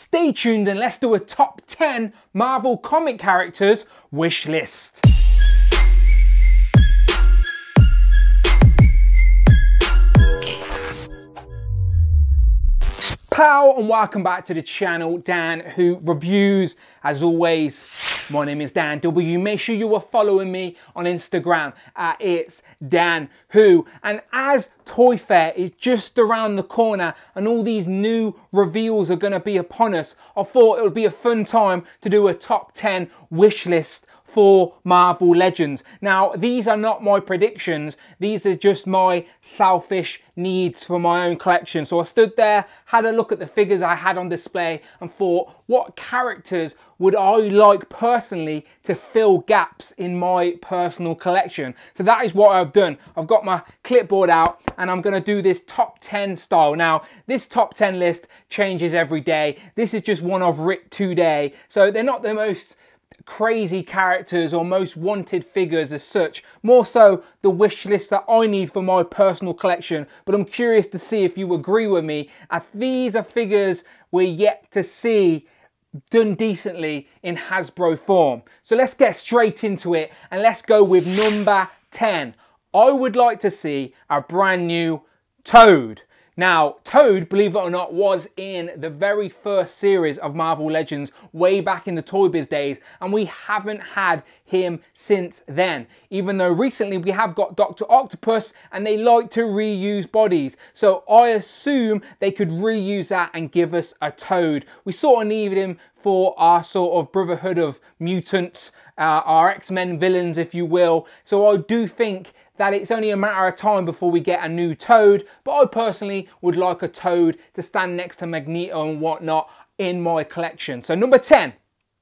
Stay tuned and let's do a top 10 Marvel comic characters wish list. Pow, and welcome back to the channel. Dan Who Reviews, as always. My name is Dan W. Make sure you are following me on Instagram at It's Dan Who. And as Toy Fair is just around the corner and all these new reveals are going to be upon us, I thought it would be a fun time to do a top 10 wish list for Marvel Legends. Now, these are not my predictions. These are just my selfish needs for my own collection. So I stood there, had a look at the figures I had on display and thought, what characters would I like personally to fill gaps in my personal collection? So that is what I've done. I've got my clipboard out and I'm gonna do this top 10 style. Now, this top 10 list changes every day. This is just one I've written today. So they're not the most crazy characters or most wanted figures as such, more so the wish list that I need for my personal collection. But I'm curious to see if you agree with me, as these are figures we're yet to see done decently in Hasbro form. So let's get straight into it and let's go with number 10. I would like to see a brand new Toad. Now, Toad, believe it or not, was in the very first series of Marvel Legends way back in the Toy Biz days, and we haven't had him since then. Even though recently we have got Dr. Octopus and they like to reuse bodies. So I assume they could reuse that and give us a Toad. We sort of needed him for our sort of brotherhood of mutants, our X-Men villains, if you will. So I do think that it's only a matter of time before we get a new Toad, but I personally would like a Toad to stand next to Magneto and whatnot in my collection. So number 10,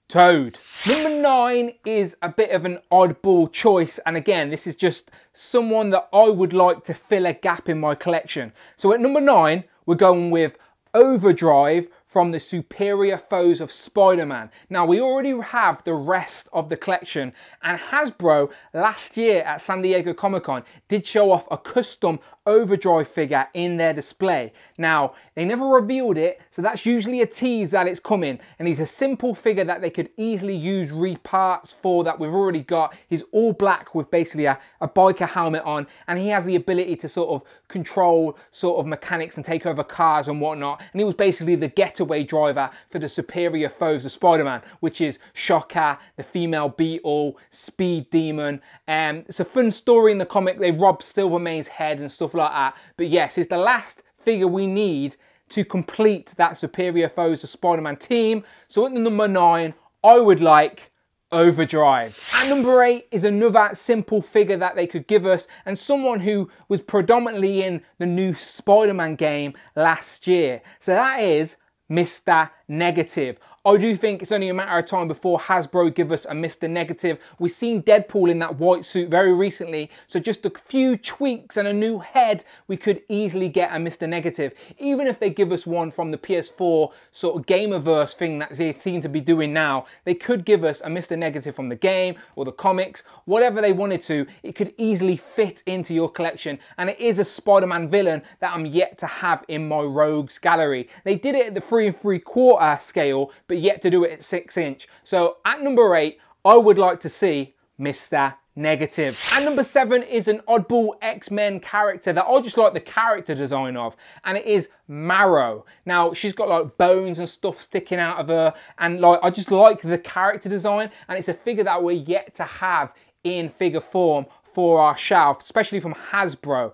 Toad. Number 9 is a bit of an oddball choice, and again, this is just someone that I would like to fill a gap in my collection. So at number 9, we're going with Overdrive from the Superior Foes of Spider-Man. Now, we already have the rest of the collection, and Hasbro last year at San Diego Comic-Con did show off a custom Overdrive figure in their display. Now, they never revealed it, so that's usually a tease that it's coming, and he's a simple figure that they could easily use reparts for that we've already got. He's all black with basically a biker helmet on, and he has the ability to sort of control sort of mechanics and take over cars and whatnot, and he was basically the getaway driver for the Superior Foes of Spider-Man, which is Shocker, the female Beetle, Speed Demon. It's a fun story in the comic. They rob Silvermane's head and stuff like that. But yes, it's the last figure we need to complete that Superior Foes of Spider-Man team. So at number 9, I would like Overdrive. At number 8 is another simple figure that they could give us, and someone who was predominantly in the new Spider-Man game last year. So that is Mr. Negative. I do think it's only a matter of time before Hasbro give us a Mr. Negative. We've seen Deadpool in that white suit very recently, so just a few tweaks and a new head, we could easily get a Mr. Negative. Even if they give us one from the PS4 sort of Gamerverse thing that they seem to be doing now, they could give us a Mr. Negative from the game or the comics, whatever they wanted to. It could easily fit into your collection, and it is a Spider-Man villain that I'm yet to have in my Rogues gallery. They did it at the 3 3/4 scale, but yet to do it at 6 inch. So at number 8, I would like to see Mr. Negative. And number 7 is an oddball X-Men character that I just like the character design of, and it is Marrow. Now, she's got like bones and stuff sticking out of her, and like I just like the character design, and it's a figure that we're yet to have in figure form for our shelf, especially from Hasbro.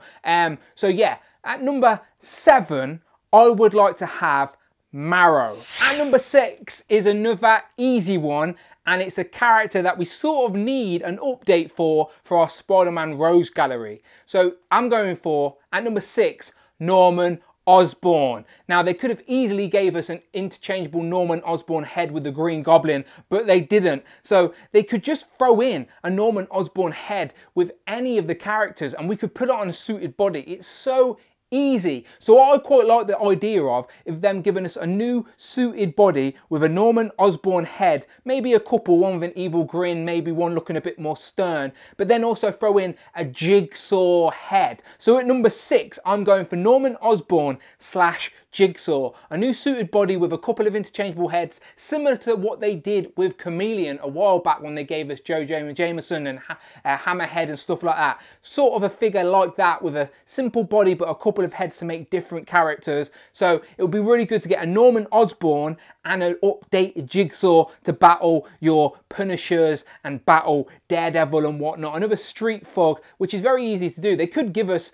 So yeah, at number 7, I would like to have Marrow. And number 6 is another easy one, and it's a character that we sort of need an update for our Spider-Man Rose gallery. So I'm going for, at number 6, Norman Osborn. Now, they could have easily gave us an interchangeable Norman Osborn head with the Green Goblin, but they didn't. So they could just throw in a Norman Osborn head with any of the characters and we could put it on a suited body. It's so easy. So I quite like the idea of them giving us a new suited body with a Norman Osborn head, maybe a couple, one with an evil grin, maybe one looking a bit more stern, but then also throw in a Jigsaw head. So at number 6, I'm going for Norman Osborn slash Jigsaw, a new suited body with a couple of interchangeable heads, similar to what they did with Chameleon a while back when they gave us Jojo Jameson and Hammerhead and stuff like that. Sort of a figure like that with a simple body but a couple of heads to make different characters. So it would be really good to get a Norman Osborn and an updated Jigsaw to battle your Punishers and battle Daredevil and whatnot. Another Street Fog, which is very easy to do. They could give us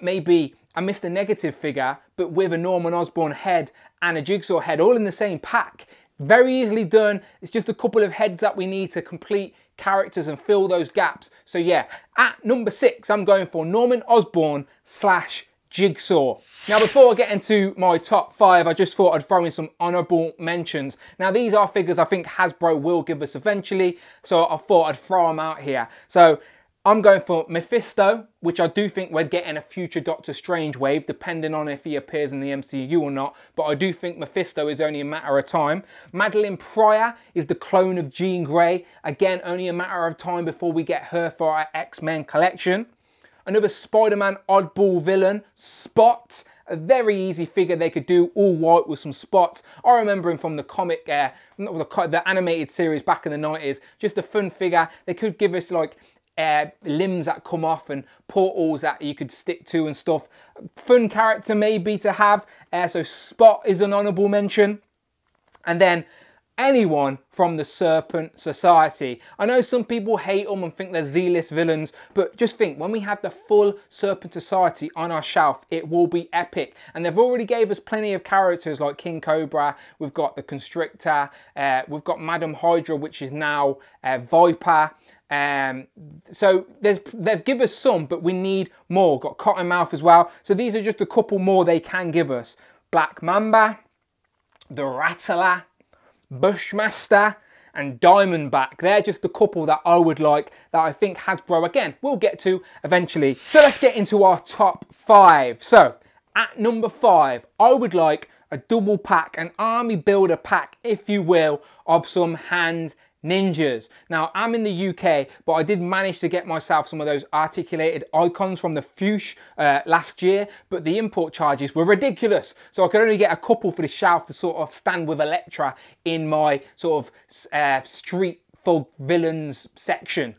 maybe a Mr. Negative figure, but with a Norman Osborn head and a Jigsaw head, all in the same pack. Very easily done. It's just a couple of heads that we need to complete characters and fill those gaps. So yeah, at number 6, I'm going for Norman Osborn / Jigsaw. Now before I get into my top 5, I just thought I'd throw in some honourable mentions. Now these are figures I think Hasbro will give us eventually, so I thought I'd throw them out here. So I'm going for Mephisto, which I do think we're getting a future Doctor Strange wave, depending on if he appears in the MCU or not, but I do think Mephisto is only a matter of time. Madeline Pryor is the clone of Jean Grey, again only a matter of time before we get her for our X-Men collection. Another Spider-Man oddball villain, Spot, a very easy figure they could do, all white with some spots. I remember him from the comic, the animated series back in the 90s, just a fun figure. They could give us like limbs that come off and portals that you could stick to and stuff. Fun character maybe to have, so Spot is an honourable mention. And then anyone from the Serpent Society. I know some people hate them and think they're Z-list villains, but just think, when we have the full Serpent Society on our shelf, it will be epic. And they've already gave us plenty of characters like King Cobra, we've got the Constrictor, we've got Madam Hydra, which is now Viper. So they've given us some, but we need more. Got Cottonmouth as well. So these are just a couple more they can give us. Black Mamba, the Rattler, Bushmaster, and Diamondback. They're just a couple that I would like, that I think Hasbro, again, we'll get to eventually. So let's get into our top 5. So at number 5, I would like a double pack, an army builder pack, if you will, of some hand ninjas. Now I'm in the UK, but I did manage to get myself some of those articulated icons from the Fuchsia last year, but the import charges were ridiculous, so I could only get a couple for the shelf to sort of stand with Elektra in my sort of Street Fog villains section.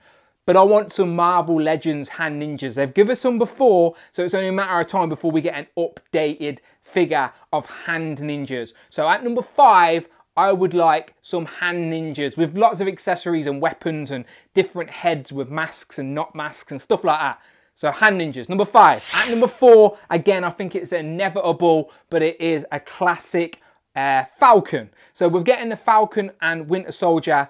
But I want some Marvel Legends hand ninjas. They've given us some before, so it's only a matter of time before we get an updated figure of hand ninjas. So at number 5, I would like some hand ninjas with lots of accessories and weapons and different heads with masks and not masks and stuff like that. So hand ninjas, number 5. At number 4, again, I think it's inevitable, but it is a classic Falcon. So we're getting the Falcon and Winter Soldier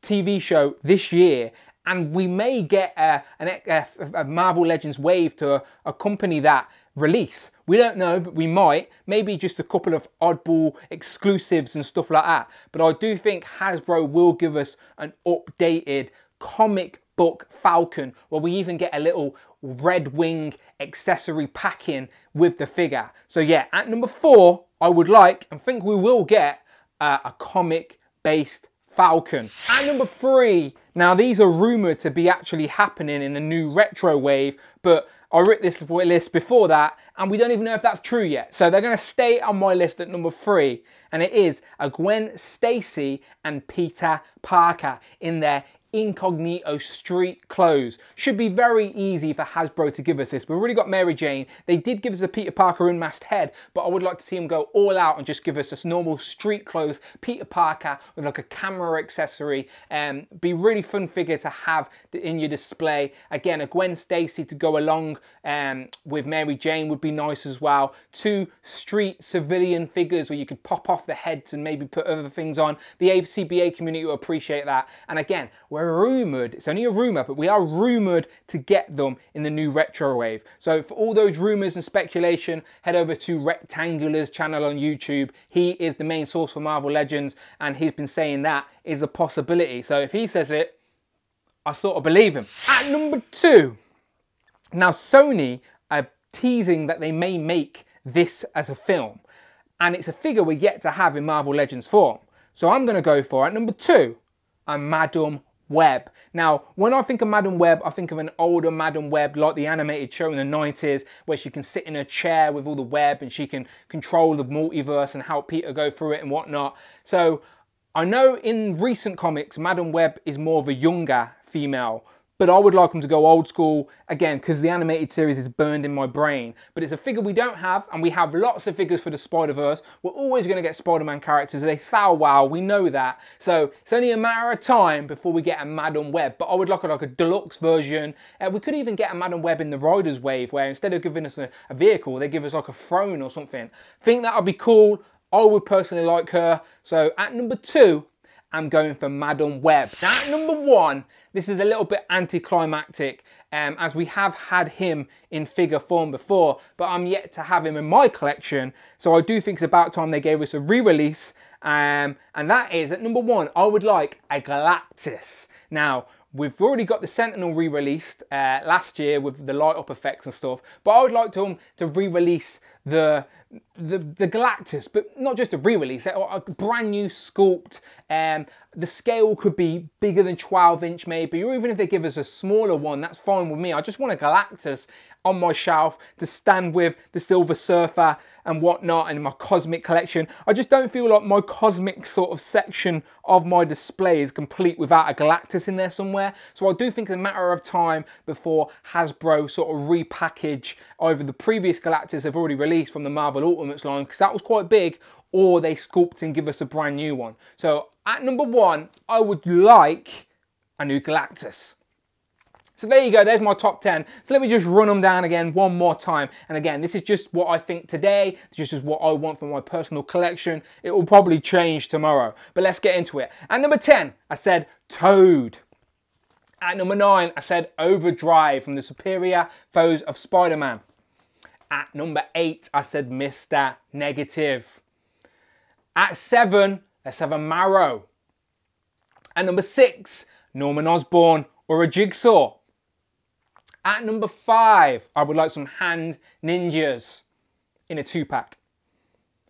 TV show this year, and we may get a Marvel Legends wave to accompany that release. We don't know, but we might. Maybe just a couple of oddball exclusives and stuff like that. But I do think Hasbro will give us an updated comic book Falcon, where we even get a little Red Wing accessory packing with the figure. So yeah, at number 4, I would like, and think we will get, a comic-based Falcon. At number 3, now these are rumoured to be actually happening in the new retro wave, but I wrote this list before that, and we don't even know if that's true yet. So they're going to stay on my list at number 3, and it is a Gwen Stacy and Peter Parker in their incognito street clothes. Should be very easy for Hasbro to give us this. We've already got Mary Jane. They did give us a Peter Parker unmasked head, but I would like to see him go all out and just give us this normal street clothes Peter Parker with like a camera accessory. Be really fun figure to have in your display. Again, a Gwen Stacy to go along with Mary Jane would be nice as well. Two street civilian figures where you could pop off the heads and maybe put other things on. The ACBA community will appreciate that. And again, we're rumoured, it's only a rumour, but we are rumoured to get them in the new retro wave. So for all those rumours and speculation, head over to Rectangular's channel on YouTube. He is the main source for Marvel Legends, and he's been saying that is a possibility. So if he says it, I sort of believe him. At number 2, now Sony are teasing that they may make this as a film, and it's a figure we're yet to have in Marvel Legends form. So I'm going to go for, at number 2, a Madame Web. Now, when I think of Madame Web, I think of an older Madame Web, like the animated show in the 90s, where she can sit in a chair with all the web and she can control the multiverse and help Peter go through it and whatnot. So I know in recent comics, Madame Web is more of a younger female, but I would like them to go old school, again, because the animated series is burned in my brain. But it's a figure we don't have, and we have lots of figures for the Spider-Verse. We're always gonna get Spider-Man characters. They sell well, we know that. So it's only a matter of time before we get a Madame Web, but I would like a deluxe version. We could even get a Madame Web in the Riders Wave, where instead of giving us a vehicle, they give us like a throne or something. I think that'll be cool. I would personally like her. So at number 2, I'm going for Madame Web. Now, at number 1, this is a little bit anticlimactic, as we have had him in figure form before, but I'm yet to have him in my collection, so I do think it's about time they gave us a re-release, and that is, at number 1, I would like a Galactus. Now, we've already got the Sentinel re-released last year with the light-up effects and stuff, but I would like them to re-release the Galactus, but not just a re-release, a brand new sculpt. The scale could be bigger than 12-inch maybe, or even if they give us a smaller one, that's fine with me. I just want a Galactus on my shelf to stand with the Silver Surfer and whatnot, and in my cosmic collection. I just don't feel like my cosmic sort of section of my display is complete without a Galactus in there somewhere. So I do think it's a matter of time before Hasbro sort of repackage either the previous Galactus they've already released from the Marvel Ultimates line, because that was quite big, or they sculpt and give us a brand new one. So at number 1, I would like a new Galactus. So there you go, there's my top 10. So let me just run them down again one more time. And again, this is just what I think today. This is what I want for my personal collection. It will probably change tomorrow, but let's get into it. At number 10, I said Toad. At number 9, I said Overdrive from the Superior Foes of Spider-Man. At number 8, I said Mr. Negative. At 7, let's have a Marrow. At number 6, Norman Osborn or a Jigsaw. At number 5, I would like some hand ninjas in a 2-pack.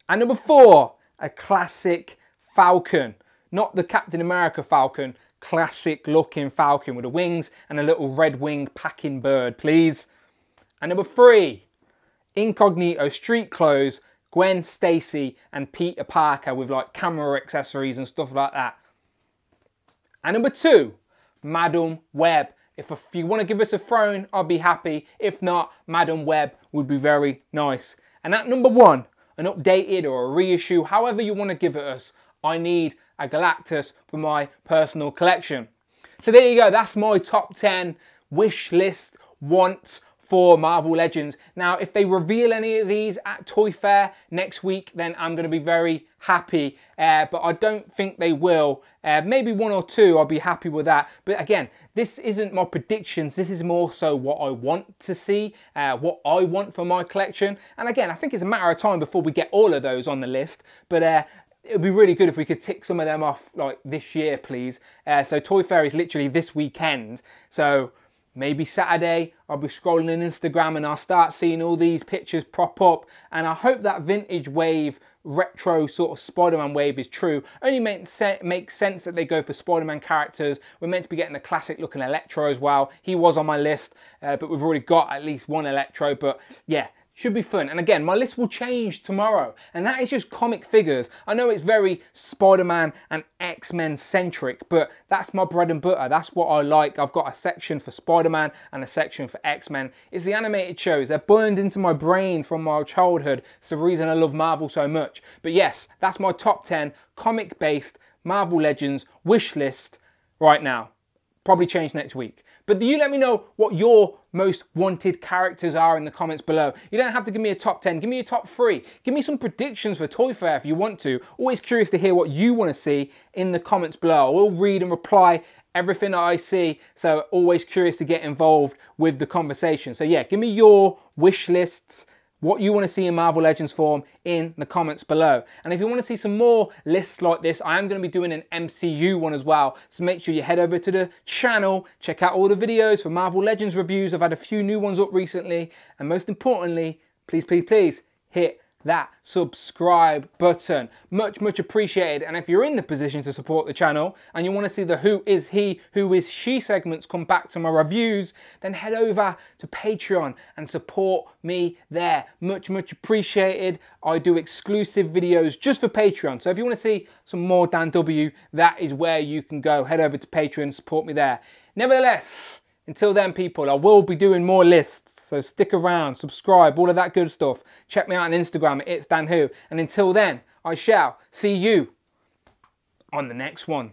At number 4, a classic Falcon. Not the Captain America Falcon, classic looking Falcon with the wings and a little red winged packing bird, please. At number 3, incognito street clothes, Gwen Stacy and Peter Parker with like camera accessories and stuff like that. And number 2, Madame Web. If you want to give us a throne, I'll be happy. If not, Madame Web would be very nice. And at number 1, an updated or a reissue, however you want to give it us, I need a Galactus for my personal collection. So there you go, that's my top 10 wish list wants for Marvel Legends. Now, if they reveal any of these at Toy Fair next week, then I'm gonna be very happy, but I don't think they will. Maybe 1 or 2, I'll be happy with that. But again, this isn't my predictions, this is more so what I want to see, what I want for my collection. And again, I think it's a matter of time before we get all of those on the list, but it would be really good if we could tick some of them off like this year, please. So Toy Fair is literally this weekend, so maybe Saturday, I'll be scrolling on Instagram and I'll start seeing all these pictures prop up, and I hope that vintage wave, retro sort of Spider-Man wave is true. Only makes sense that they go for Spider-Man characters. We're meant to be getting the classic looking Elektra as well. He was on my list, but we've already got at least one Electro, but yeah, should be fun. And again, my list will change tomorrow, and that is just comic figures. I know it's very Spider-Man and X-Men centric, but that's my bread and butter. That's what I like. I've got a section for Spider-Man and a section for X-Men. It's the animated shows. They're burned into my brain from my childhood. It's the reason I love Marvel so much. But yes, that's my top 10 comic-based Marvel Legends wish list right now. Probably change next week. But you let me know what your most wanted characters are in the comments below. You don't have to give me a top 10, give me a top 3. Give me some predictions for Toy Fair if you want to. Always curious to hear what you want to see in the comments below. I will read and reply everything that I see, so always curious to get involved with the conversation. So yeah, give me your wish lists, what you want to see in Marvel Legends form in the comments below. And if you want to see some more lists like this, I am going to be doing an MCU one as well. So make sure you head over to the channel, check out all the videos for Marvel Legends reviews. I've had a few new ones up recently. And most importantly, please, please, please hit that subscribe button. Much, much appreciated. And if you're in the position to support the channel and you want to see the Who Is He, Who Is She segments come back to my reviews, then head over to Patreon and support me there. Much, much appreciated. I do exclusive videos just for Patreon. So if you want to see some more Dan W, that is where you can go. Head over to Patreon, support me there. Nevertheless, until then, people, I will be doing more lists, so stick around, subscribe, all of that good stuff. Check me out on Instagram at itsdanwho, and until then, I shall see you on the next one.